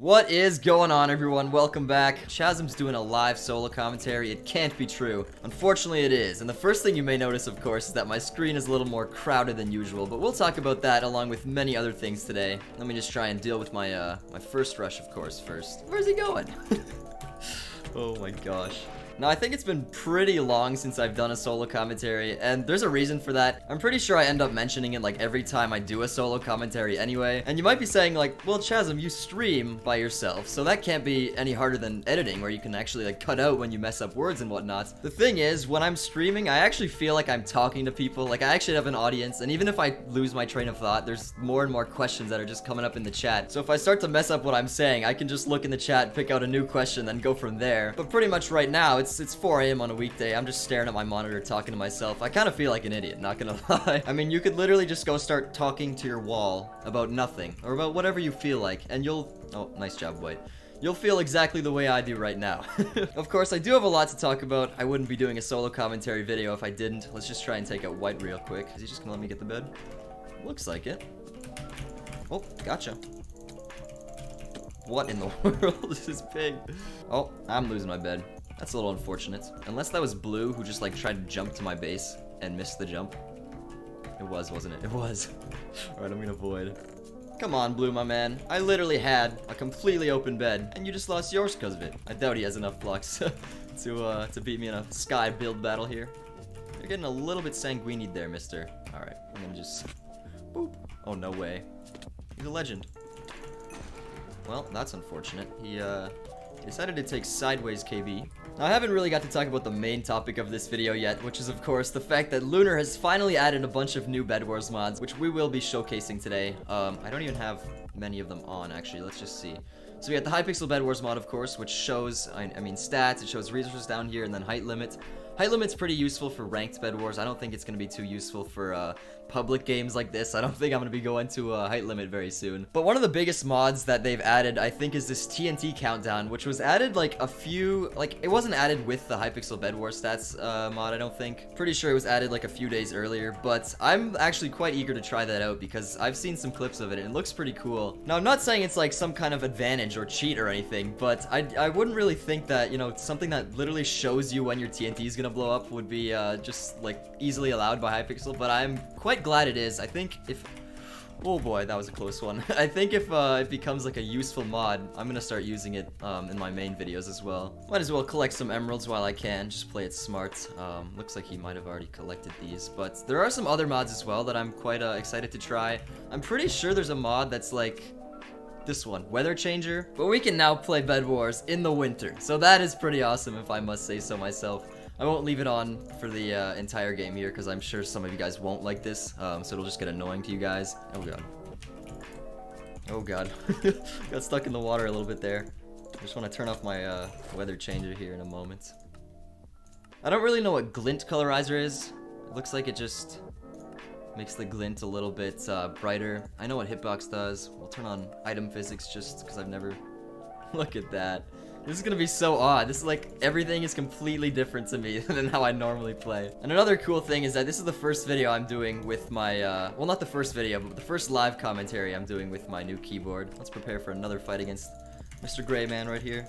What is going on, everyone? Welcome back. Chazm's doing a live solo commentary. It can't be true. Unfortunately, it is. And the first thing you may notice, of course, is that my screen is a little more crowded than usual, but we'll talk about that along with many other things today. Let me just try and deal with my my first rush, of course, first. Where's he going? Oh my gosh. Now, I think it's been pretty long since I've done a solo commentary, and there's a reason for that. I'm pretty sure I end up mentioning it, like, every time I do a solo commentary anyway. And you might be saying, like, well, Chazm, you stream by yourself, so that can't be any harder than editing, where you can actually, like, cut out when you mess up words and whatnot. The thing is, when I'm streaming, I actually feel like I'm talking to people. Like, I actually have an audience, and even if I lose my train of thought, there's more and more questions that are just coming up in the chat. So if I start to mess up what I'm saying, I can just look in the chat, pick out a new question, then go from there. But pretty much right now, it's 4 a.m. on a weekday. I'm just staring at my monitor talking to myself. I kind of feel like an idiot, not gonna lie. I mean, you could literally just go start talking to your wall about nothing or about whatever you feel like, and you'll... Oh, nice job, boy. You'll feel exactly the way I do right now. Of course, I do have a lot to talk about. I wouldn't be doing a solo commentary video if I didn't. Let's just try and take out White real quick. Is he just gonna let me get the bed? Looks like it. Oh, gotcha. What in the world is this pig? Oh, I'm losing my bed. That's a little unfortunate. Unless that was Blue, who just, like, tried to jump to my base and missed the jump. It was, wasn't it? It was. Alright, I'm gonna void. Come on, Blue, my man. I literally had a completely open bed, and you just lost yours because of it. I doubt he has enough blocks to beat me in a sky build battle here. You're getting a little bit sanguinied there, mister. Alright, I'm gonna just... Boop. Oh, no way. He's a legend. Well, that's unfortunate. He, decided to take sideways KB. Now, I haven't really got to talk about the main topic of this video yet, which is, of course, the fact that Lunar has finally added a bunch of new Bedwars mods, which we will be showcasing today. I don't even have many of them on, actually. Let's just see. So we got the Hypixel Bedwars mod, of course, which shows, I mean, stats. It shows resources down here, and then height limit. Height limit's pretty useful for ranked Bedwars. I don't think it's going to be too useful for public games like this. I don't think I'm going to be going to a height limit very soon. But one of the biggest mods that they've added, I think, is this TNT countdown, which was added, like, a few... Like, it wasn't added with the Hypixel Bedwars stats mod, I don't think. Pretty sure it was added, like, a few days earlier. But I'm actually quite eager to try that out because I've seen some clips of it, and it looks pretty cool. Now, I'm not saying it's, like, some kind of advantage or cheat or anything, but I wouldn't really think that, you know, something that literally shows you when your TNT is going to blow up would be just, like, easily allowed by Hypixel, but I'm quite glad it is. I think if... Oh boy, that was a close one. I think if it becomes, like, a useful mod, I'm gonna start using it in my main videos as well. Might as well collect some emeralds while I can, just play it smart. Looks like he might have already collected these, but there are some other mods as well that I'm quite excited to try. I'm pretty sure there's a mod that's, like, this one, Weather Changer, but we can now play Bedwars in the winter, so that is pretty awesome if I must say so myself. I won't leave it on for the entire game here because I'm sure some of you guys won't like this, so it'll just get annoying to you guys. Oh god. Oh god. Got stuck in the water a little bit there. I just want to turn off my weather changer here in a moment. I don't really know what glint colorizer is. It looks like it just makes the glint a little bit brighter. I know what hitbox does. We'll turn on item physics just because I've never... Look at that. This is gonna be so odd. This is like, everything is completely different to me than how I normally play. And another cool thing is that this is the first video I'm doing with my, well, not the first video, but the first live commentary I'm doing with my new keyboard. Let's prepare for another fight against Mr. Greyman right here.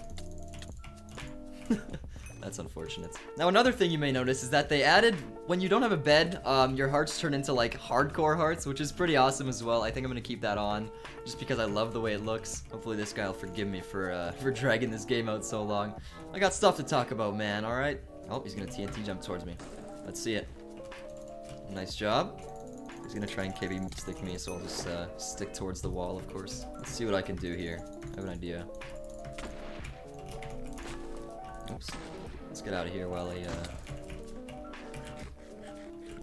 That's unfortunate. Now, another thing you may notice is that they added, when you don't have a bed, your hearts turn into, like, hardcore hearts, which is pretty awesome as well. I think I'm gonna keep that on, just because I love the way it looks. Hopefully this guy will forgive me for dragging this game out so long. I got stuff to talk about, man, alright? Oh, he's gonna TNT jump towards me. Let's see it. Nice job. He's gonna try and KB stick me, so I'll just stick towards the wall, of course. Let's see what I can do here. I have an idea. Oops. Let's get out of here while I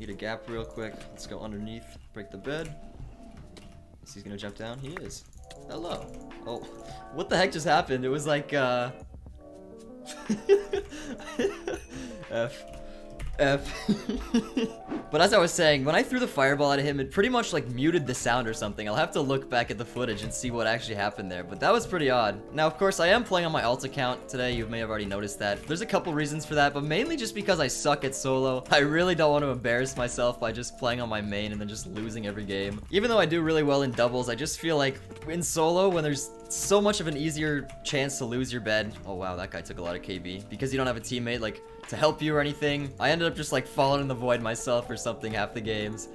eat a gap real quick. Let's go underneath, break the bed. Is he gonna jump down? He is. Hello. Oh, what the heck just happened? It was like, F. F. But as I was saying, when I threw the fireball at him, it pretty much, like, muted the sound or something. I'll have to look back at the footage and see what actually happened there, but that was pretty odd. Now, of course, I am playing on my alt account today. You may have already noticed that. There's a couple reasons for that, but mainly just because I suck at solo. I really don't want to embarrass myself by just playing on my main and then just losing every game. Even though I do really well in doubles, I just feel like in solo, when there's so much of an easier chance to lose your bed. Oh wow, that guy took a lot of KB. Because you don't have a teammate, like, to help you or anything. I ended up just, like, falling in the void myself or something half the games.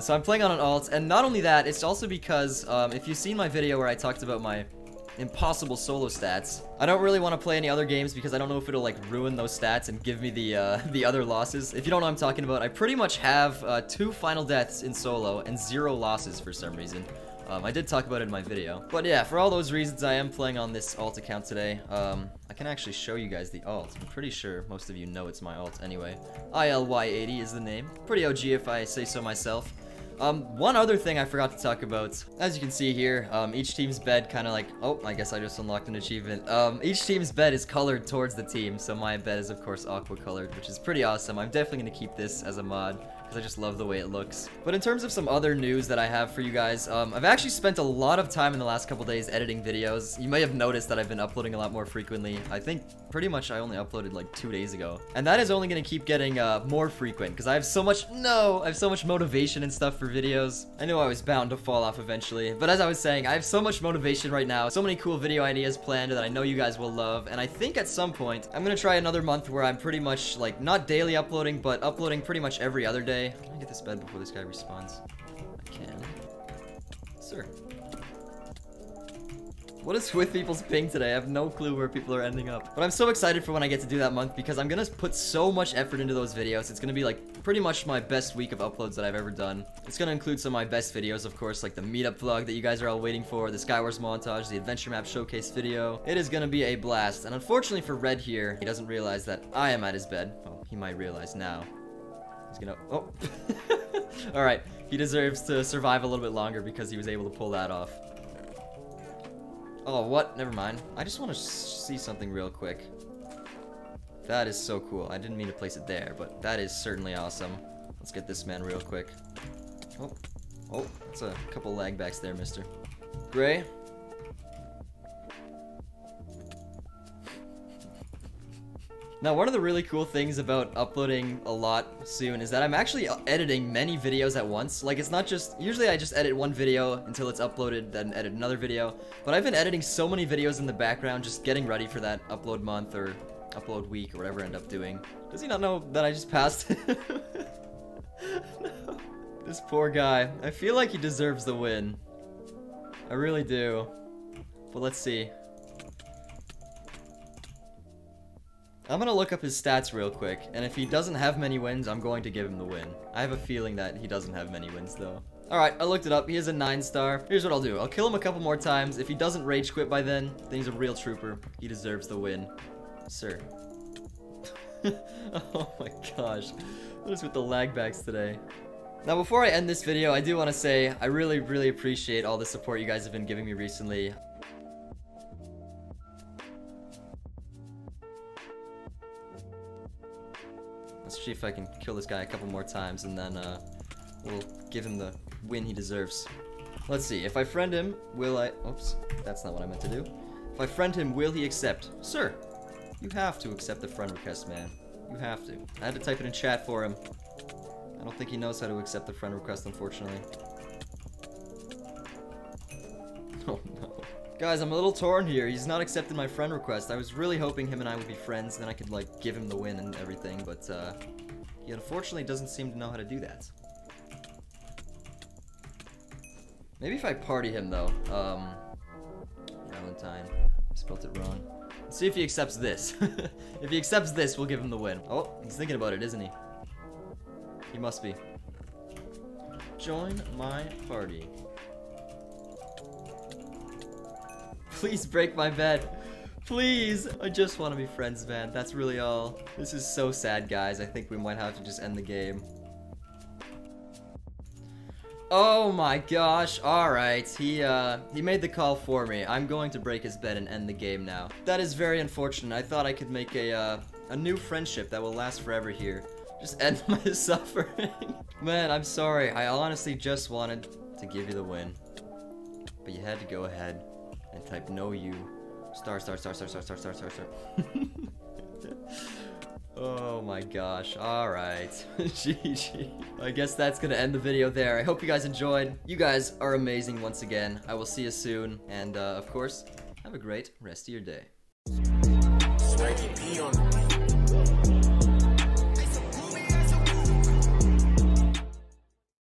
So I'm playing on an alt, and not only that, it's also because, if you've seen my video where I talked about my impossible solo stats, I don't really want to play any other games because I don't know if it'll, like, ruin those stats and give me the other losses. If you don't know what I'm talking about, I pretty much have 2 final deaths in solo and 0 losses for some reason. I did talk about it in my video. But yeah, for all those reasons, I am playing on this alt account today. I can actually show you guys the alt. I'm pretty sure most of you know it's my alt anyway. ILY80 is the name. Pretty OG if I say so myself. One other thing I forgot to talk about. As you can see here, each team's bed kind of like... Oh, I guess I just unlocked an achievement. Each team's bed is colored towards the team, so my bed is, of course, aqua-colored, which is pretty awesome. I'm definitely going to keep this as a mod. I just love the way it looks. But in terms of some other news that I have for you guys, I've actually spent a lot of time in the last couple days editing videos. You may have noticed that I've been uploading a lot more frequently. I think pretty much I only uploaded like 2 days ago. And that is only going to keep getting more frequent because I have so much, I have so much motivation and stuff for videos. I knew I was bound to fall off eventually. But as I was saying, I have so much motivation right now. So many cool video ideas planned that I know you guys will love. And I think at some point, I'm going to try another month where I'm pretty much like not daily uploading, but uploading pretty much every other day. Can I get this bed before this guy responds? I can. Sir. What is with people's ping today? I have no clue where people are ending up. But I'm so excited for when I get to do that month because I'm going to put so much effort into those videos. It's going to be like pretty much my best week of uploads that I've ever done. It's going to include some of my best videos, of course, like the meetup vlog that you guys are all waiting for, the Skywars montage, the adventure map showcase video. It is going to be a blast. And unfortunately for Red here, he doesn't realize that I am at his bed. Well, he might realize now. He's gonna... Oh. Alright. He deserves to survive a little bit longer because he was able to pull that off. Oh, what? Never mind. I just want to see something real quick. That is so cool. I didn't mean to place it there, but that is certainly awesome. Let's get this man real quick. Oh. Oh. That's a couple lag backs there, mister. Gray. Now, one of the really cool things about uploading a lot soon is that I'm actually editing many videos at once. Like, it's not just... Usually, I just edit one video until it's uploaded, then edit another video. But I've been editing so many videos in the background, just getting ready for that upload month or upload week or whatever I end up doing. Does he not know that I just passed? No. This poor guy. I feel like he deserves the win. I really do. But let's see. I'm gonna look up his stats real quick, and if he doesn't have many wins, I'm going to give him the win. I have a feeling that he doesn't have many wins, though. Alright, I looked it up. He is a 9-star. Here's what I'll do. I'll kill him a couple more times. If he doesn't rage quit by then he's a real trooper. He deserves the win. Sir. Oh my gosh. What is with the lag backs today? Now, before I end this video, I do want to say I really, really appreciate all the support you guys have been giving me recently. Let's see if I can kill this guy a couple more times, and then we'll give him the win he deserves. Let's see. If I friend him, will I... Oops. That's not what I meant to do. If I friend him, will he accept? Sir, you have to accept the friend request, man. You have to. I had to type it in chat for him. I don't think he knows how to accept the friend request, unfortunately. Oh, no. Guys, I'm a little torn here. He's not accepted my friend request. I was really hoping him and I would be friends, then I could, like, give him the win and everything, but, he unfortunately doesn't seem to know how to do that. Maybe if I party him, though. Valentine. I spelled it wrong. Let's see if he accepts this. If he accepts this, we'll give him the win. Oh, he's thinking about it, isn't he? He must be. Join my party. Please break my bed. Please. I just want to be friends, man. That's really all. This is so sad, guys. I think we might have to just end the game. Oh my gosh. Alright. He made the call for me. I'm going to break his bed and end the game now. That is very unfortunate. I thought I could make a new friendship that will last forever here. Just end my suffering. Man, I'm sorry. I honestly just wanted to give you the win. But you had to go ahead and type no you. Star, star, star, star, star, star, star, star, star. Oh my gosh. Alright. GG. I guess that's gonna end the video there. I hope you guys enjoyed. You guys are amazing once again. I will see you soon. And of course, have a great rest of your day.